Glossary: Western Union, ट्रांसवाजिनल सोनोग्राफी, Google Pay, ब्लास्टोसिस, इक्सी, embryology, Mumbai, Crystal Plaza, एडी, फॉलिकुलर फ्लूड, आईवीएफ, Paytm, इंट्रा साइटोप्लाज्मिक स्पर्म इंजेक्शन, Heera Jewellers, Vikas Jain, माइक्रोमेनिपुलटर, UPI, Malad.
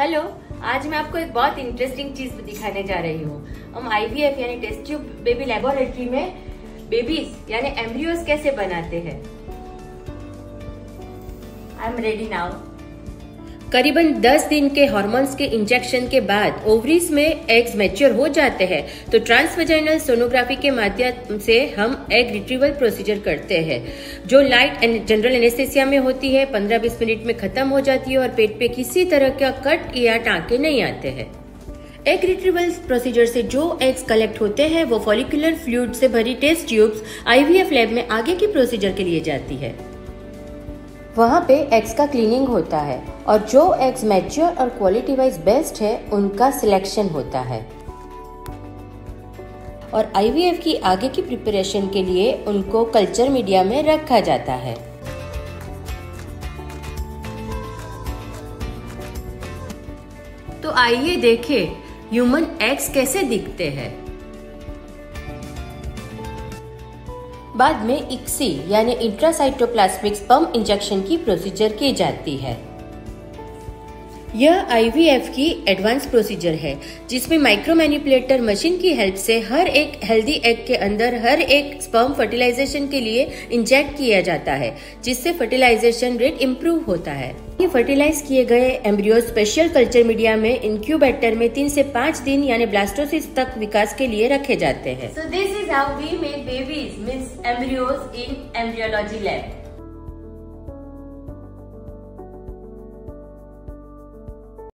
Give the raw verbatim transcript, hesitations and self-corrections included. Hello, आज मैं आपको एक बहुत इंटरेस्टिंग चीज दिखाने जा रही हूँ। हम आईवीएफ यानी टेस्ट ट्यूब बेबी लेबोरेटरी में बेबीज यानी एम्ब्रियोज कैसे बनाते हैं। I am ready now. करीबन दस दिन के हॉर्मोन्स के इंजेक्शन के बाद ओवरीज में एग्स मैच्योर हो जाते हैं, तो ट्रांसवाजिनल सोनोग्राफी के माध्यम से हम एग रिट्रीवल प्रोसीजर करते हैं, जो लाइट एंड जनरल एनेस्थेसिया में होती है। पंद्रह बीस मिनट में खत्म हो जाती है और पेट पे किसी तरह का कट या टांके नहीं आते हैं। एग रिट्रीवल प्रोसीजर से जो एग्स कलेक्ट होते हैं वो फॉलिकुलर फ्लूड से भरी टेस्ट ट्यूब्स आईवीएफ लैब में आगे की प्रोसीजर के लिए जाती है। वहाँ पे एग्स का क्लीनिंग होता है और जो एग्स मैच्योर और क्वालिटी वाइज बेस्ट है उनका सिलेक्शन होता है और आईवीएफ की आगे की प्रिपरेशन के लिए उनको कल्चर मीडिया में रखा जाता है। तो आइए देखें ह्यूमन एग्स कैसे दिखते हैं। बाद में इक्सी यानी इंट्रा साइटोप्लाज्मिक स्पर्म इंजेक्शन की प्रोसीजर की जाती है। यह आईवीएफ की एडवांस प्रोसीजर है जिसमें माइक्रोमेनिपुलटर मशीन की हेल्प से हर एक हेल्दी एग के अंदर हर एक स्पर्म फर्टिलाइजेशन के लिए इंजेक्ट किया जाता है, जिससे फर्टिलाइजेशन रेट इम्प्रूव होता है। ये फर्टिलाइज किए गए एम्ब्रियो स्पेशल कल्चर मीडिया में इंक्यूबेटर में तीन से पाँच दिन यानी ब्लास्टोसिस तक विकास के लिए रखे जाते हैं। So this is how we make babies, means embryos in embryology lab.